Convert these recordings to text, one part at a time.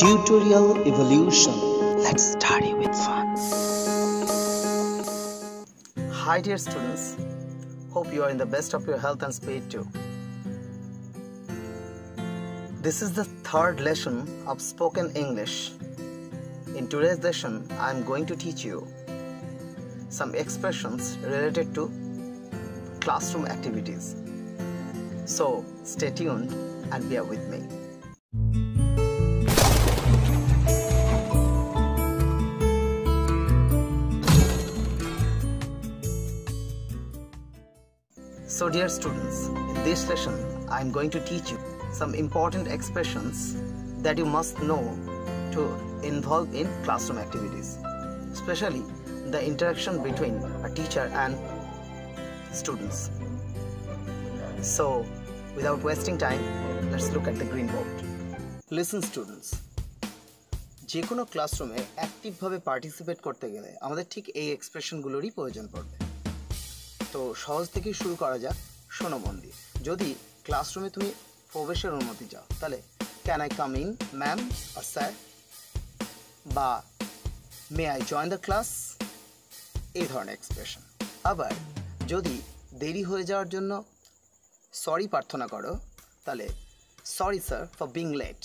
Tutorial evolution. Let's study with fun. Hi dear students, hope you are in the best of your health and speed too. This is the third lesson of spoken English. In today's lesson, I am going to teach you some expressions related to classroom activities. So stay tuned and bear with me. So dear students, in this lesson I am going to teach you some important expressions that you must know to involve in classroom activities, especially the interaction between a teacher and students. So without wasting time, let's look at the green board. Listen students, যে কোনো ক্লাসরুমে অ্যাক্টিভভাবে participate করতে গেলে আমাদের ঠিক এই এক্সপ্রেশনগুলোরই প্রয়োজন পড়বে। তো সহজ থেকে শুরু করা যাক, শোনো মন দিয়ে। যদি ক্লাসরুমে তুমি প্রবেশের অনুমতি চাও তাহলে can I come in ma'am আর স্যার, বা may I join the class, এই ধরনের এক্সপ্রেশন। আবার যদি দেরি হয়ে যাওয়ার জন্য সরি প্রার্থনা করো তাহলে sorry sir for being late,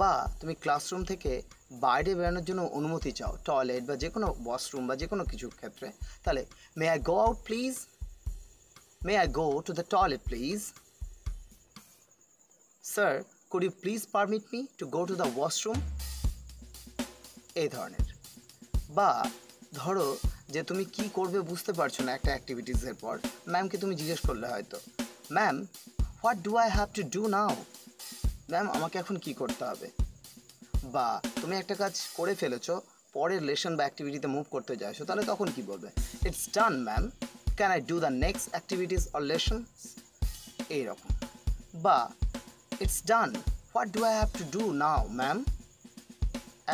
বা তুমি ক্লাসরুম থেকে বাইরে বেরোনোর জন্য অনুমতি চাও টয়লেট বা যে কোনো ওয়াশরুম বা যে কোনো কিছুর ক্ষেত্রে, তাহলে may I go out please, may I go to the toilet please, sir could you please permit me to go to the washroom, এই ধরনের। বা ধরো যে তুমি কি করবে বুঝতে পারছো না একটা অ্যাক্টিভিটিসের পর, ম্যামকে তুমি জিজ্ঞেস করলে হয়তো ma'am what do I have to do now, ma'am আমাকে এখন কি করতে হবে। বা তুমি একটা কাজ করে ফেলেছো, পরের লেসন বা অ্যাক্টিভিটিতে মুভ করতে যাচ্ছো, তাহলে তখন কি বলবে, it's done ma'am, can I do the next activities or lessons, এইরকম। বা it's done what do I have to do now ma'am,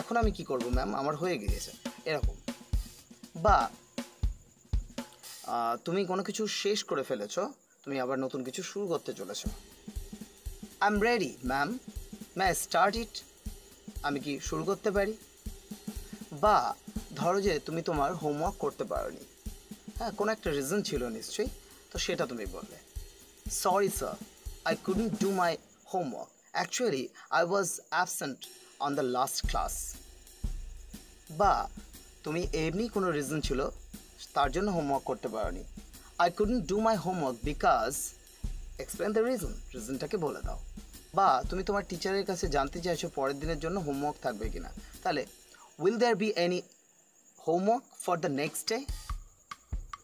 এখন আমি কি করব ম্যাম, আমার হয়ে গিয়েছে, এরকম। বা তুমি কোনো কিছু শেষ করে ফেলেছো, তুমি আবার নতুন কিছু শুরু করতে চলেছো, I am ready ma'am, may I start it, আমি কি শুরু করতে পারি। বা ধরো যে তুমি তোমার হোমওয়ার্ক করতে পারোনি, হ্যাঁ কোনো একটা রিজন ছিল নিশ্চয়ই, তো সেটা তুমি বললে sorry sir I couldn't do my homework, actually I was absent on the last class. বা তুমি এমনি কোনো রিজন ছিল তার জন্য হোমওয়ার্ক করতে পারোনি, I couldn't do my homework because, explain the reason, রিজনটাকে বলে দাও। বা তুমি তোমার টিচারের কাছে জানতে চাইছো পরের দিনের জন্য হোমওয়ার্ক থাকবে কিনা, তাহলে will there be any homework for the next day,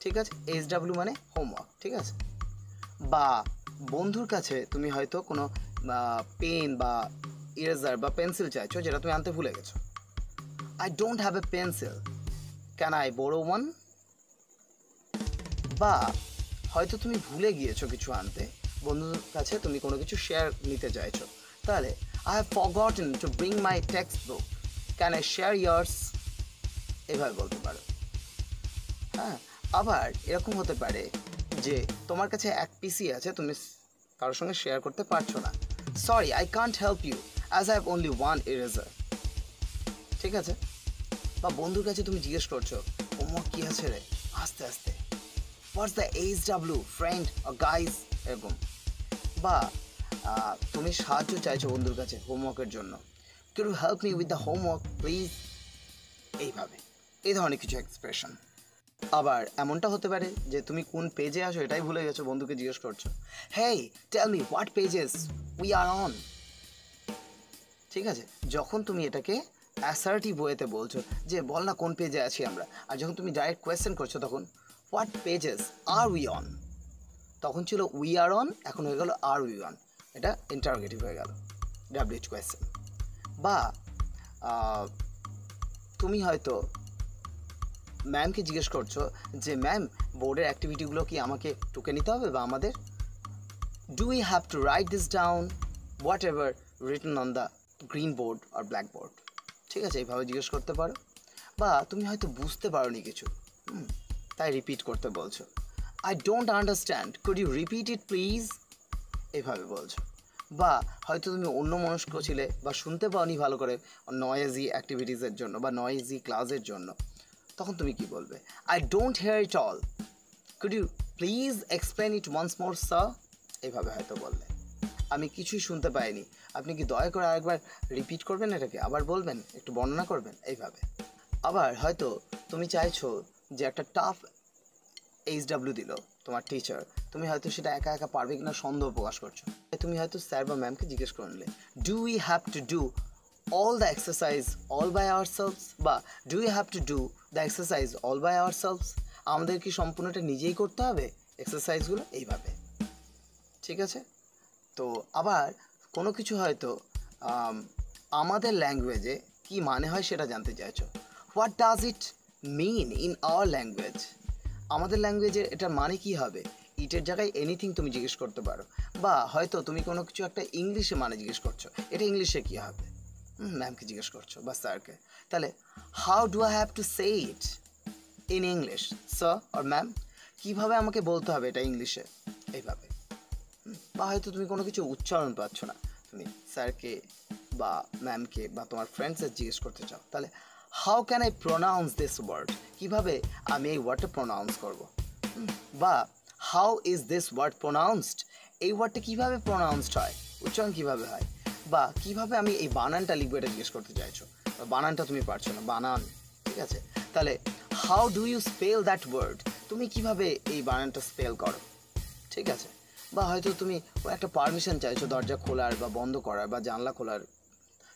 ঠিক আছে, এইচ ডাব্লিউ মানে হোমওয়ার্ক, ঠিক আছে। বা বন্ধুর কাছে তুমি হয়তো কোনো পেন বা ইরেজার বা পেন্সিল চাইছো যেটা তুমি আনতে ভুলে গেছো, I don't have a pencil, can I borrow one. বা হয়তো তুমি ভুলে গিয়েছো কিছু আনতে, বন্ধুর কাছে তুমি কোনো কিছু শেয়ার নিতে চাইছো, তাহলে I have forgotten to bring my text book, can I share yours, এভাবে বলতে পারো। হ্যাঁ আবার এরকম হতে পারে যে তোমার কাছে এক পিসি আছে, তুমি কারোর সঙ্গে শেয়ার করতে পারছো না, sorry I can't help you as I have only one eraser, ঠিক আছে। বা বন্ধুর কাছে তুমি জিজ্ঞেস করছো হোমওয়ার্ক কী আছে রে, আস্তে আস্তে, what's the H W friend or guys, এরকম। বা তুমি সাহায্য চাইছো বন্ধুর কাছে হোমওয়ার্কের জন্য, can you help me with the homework please, এইভাবে এই ধরনের কিছু এক্সপ্রেশন। আবার এমনটা হতে পারে যে তুমি কোন পেজে আসো এটাই ভুলে গেছো, বন্ধুকে জিজ্ঞেস করছো hey tell me what pages we are on, ঠিক আছে। যখন তুমি এটাকে অ্যাসার্টিভ ওয়েতে বলছো যে বল না কোন পেজে আছি আমরা, আর যখন তুমি ডাইরেক্ট কোয়েশ্চেন করছো তখন what pages are we on, তখন ছিল উই আর অন, এখন হয়ে গেল আর উই অন, এটা ইন্টারোগেটিভ হয়ে গেল, ডাব্লিউএইচ কোয়েশ্চেন। বা তুমি হয়তো ম্যামকে জিজ্ঞেস করছো যে ম্যাম বোর্ডের অ্যাক্টিভিটিগুলো কি আমাকে টুকে নিতে হবে, বা আমাদের do we have to write this down whatever written on the green board R black board, ঠিক আছে, এইভাবে জিজ্ঞেস করতে পারো। বা তুমি হয়তো বুঝতে পারোনি কিছু, তাই রিপিট করতে বলছো, I don't understand, could you repeat it please, এভাবে বলছো। বা হয়তো তুমি অন্যমনস্ক ছিলে বা শুনতে পাওনি ভালো করে নয়েজি অ্যাক্টিভিটিজের জন্য বা নয়েজি ক্লাসের জন্য, তখন তুমি কি বলবে? I don't hear it all, could you please explain it once more sir. এইভাবে হয়তো বললে আমি কিছুই শুনতে পাইনি, আপনি কি দয়া করে আরেকবার রিপিট করবেন, এটাকে আবার বলবেন, একটু বর্ণনা করবেন, এইভাবে। আবার হয়তো তুমি চাইছো যে একটা টাফ এইচডাব্লিউ দিল তোমার টিচার, তুমি হয়তো সেটা একা একা পারবে কিনা সন্দেহ প্রকাশ করছো, তুমি হয়তো স্যার বা ম্যামকে জিজ্ঞেস করে নিলে do we have to do all the exercise all by ourselves, বা do you have to do the exercise all by ourselves, আমাদের কি সম্পূর্ণটা নিজেই করতে হবে এক্সারসাইজগুলো, এইভাবে। ঠিক আছে। তো আবার কোনো কিছু হয়তো আমাদের ল্যাঙ্গুয়েজে কি মানে হয় সেটা জানতে চাইছো, what does it mean in our language, আমাদের ল্যাঙ্গুয়েজে এটার মানে কি হবে, ইটের জায়গায় এনিথিং তুমি জিজ্ঞেস করতে পারো, বা হয়তো তুমি কোনো কিছু একটা ইংলিশে মানে জিজ্ঞেস করছো, এটা ইংলিশে কী হবে ম্যামকে জিজ্ঞেস করছো বা স্যারকে, তাহলে how do I have to say it in English sir or ma'am, কীভাবে আমাকে বলতে হবে এটা ইংলিশে, এইভাবে। বা হয়তো তুমি কোনো কিছু উচ্চারণ পাচ্ছ না, তুমি স্যারকে বা ম্যামকে বা তোমার ফ্রেন্ডসদের জিজ্ঞেস করতে চাও, তাহলে how can I pronounce this word, কীভাবে আমি এই ওয়ার্ডটা প্রোনাউন্স করবো, বা how is this word pronounced, এই ওয়ার্ডটা কীভাবে প্রোনাউন্সড হয়, উচ্চারণ কীভাবে হয়, বা কীভাবে আমি এই বানানটা লিখবো, এটা জিজ্ঞেস করতে চাইছো, বানানটা তুমি পারছো না, বানান, ঠিক আছে, তাহলে how do you spell that word, তুমি কীভাবে এই বানানটা স্পেল করো, ঠিক আছে। বা হয়তো তুমি একটা পারমিশন চাইছো দরজা খোলার বা বন্ধ করার বা জানলা খোলার,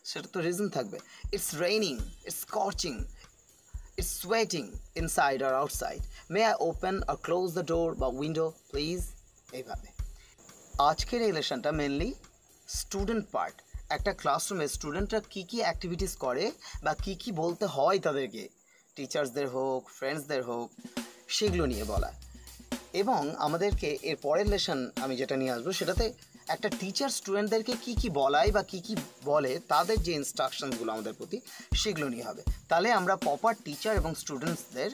সেটা তো রিজন থাকবে, it's raining, it's scorching, it's sweating inside R outside, may I open R close the door বা উইন্ডো প্লিজ, এইভাবে। আজকের এই লেসনটা মেনলি স্টুডেন্ট পার্ট, একটা ক্লাসরুমে স্টুডেন্টরা কী কী অ্যাক্টিভিটিস করে বা কী কী বলতে হয় তাদেরকে টিচার্সদের হোক ফ্রেন্ডসদের হোক, সেগুলো নিয়ে বলা। এবং আমাদেরকে এর পরের লেসন আমি যেটা নিয়ে আসবো সেটাতে একটা টিচার স্টুডেন্টদেরকে কী কী বলায় বা কী কী বলে, তাদের যে ইনস্ট্রাকশনগুলো আমাদের প্রতি, সেগুলো নিয়ে হবে। তাহলে আমরা প্রপার টিচার এবং স্টুডেন্টসদের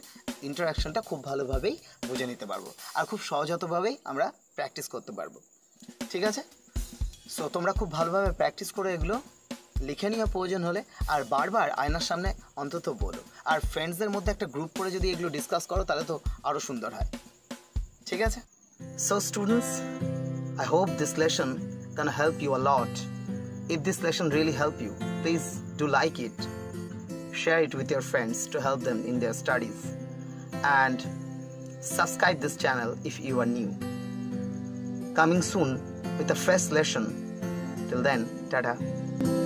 ইন্টারাকশনটা খুব ভালোভাবেই বুঝে নিতে পারবো আর খুব সহজতভাবেই আমরা প্র্যাকটিস করতে পারবো। ঠিক আছে। সো তোমরা খুব ভালোভাবে প্র্যাকটিস করে এগুলো লিখে নিয়ে প্রয়োজন হলে, আর বারবার আয়নার সামনে অন্তত বলো, আর ফ্রেন্ডসদের মধ্যে একটা গ্রুপ করে যদি এগুলো ডিসকাস করো তাহলে তো আরও সুন্দর হয়। ঠিক আছে। So students, I hope this lesson gonna help you a lot. If this lesson really help you, please do like it, share it with your friends to help them in their studies, and subscribe this channel if you are new. Coming soon with a fresh lesson. Till then, ta-ta.